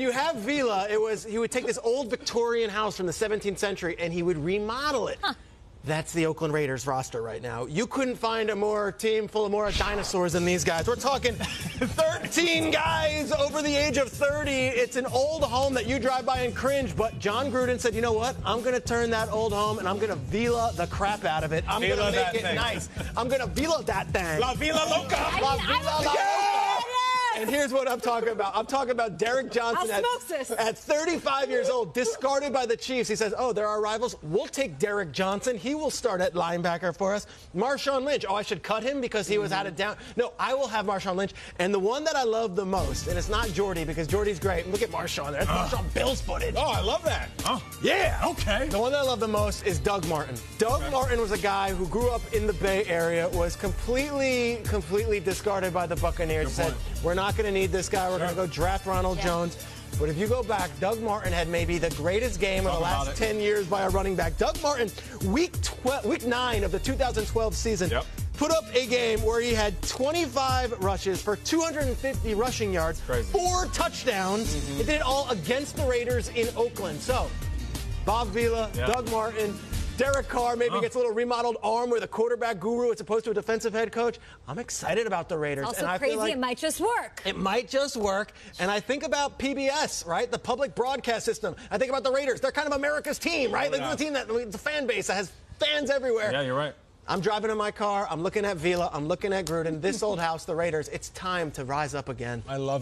You have Vila. He would take this old Victorian house from the 17th century and he would remodel it. Huh. That's the Oakland Raiders roster right now. You couldn't find a more team full of more dinosaurs than these guys. We're talking 13 guys over the age of 30. It's an old home that you drive by and cringe, but John Gruden said, you know what? I'm going to turn that old home, and I'm going to Vila the crap out of it. I'm going to make it nice. I'm going to Vila that thing. La Vila Loca. La Vila Loca. And here's what I'm talking about. I'm talking about Derek Johnson at 35 years old, discarded by the Chiefs. He says, oh, they're our rivals. We'll take Derek Johnson. He will start at linebacker for us. Marshawn Lynch. Oh, I should cut him because he was out of down. No, I will have Marshawn Lynch. And the one that I love the most, and it's not Jordy because Jordy's great. Look at Marshawn there. That's Marshawn Bill's footage. Oh, I love that. Oh, yeah. Okay. The one that I love the most is Doug Martin. Doug Martin was a guy who grew up in the Bay Area, was completely discarded by the Buccaneers. Said, we're not going to need this guy. We're going to go draft Ronald Jones. But if you go back, Doug Martin had maybe the greatest game of the last 10 years by a running back. Doug Martin, week 9 of the 2012 season, put up a game where he had 25 rushes for 250 rushing yards, 4 touchdowns. It did it all against the Raiders in Oakland. So, Bob Vila, Doug Martin, Derek Carr maybe gets a little remodeled arm with a quarterback guru as opposed to a defensive head coach. I'm excited about the Raiders. Also and I feel like it might just work. It might just work. And I think about PBS, right? The public broadcast system. I think about the Raiders. They're kind of America's team, right? Like the team the fan base that has fans everywhere. Yeah, you're right. I'm driving in my car. I'm looking at Vila. I'm looking at Gruden. This old house, the Raiders. It's time to rise up again. I love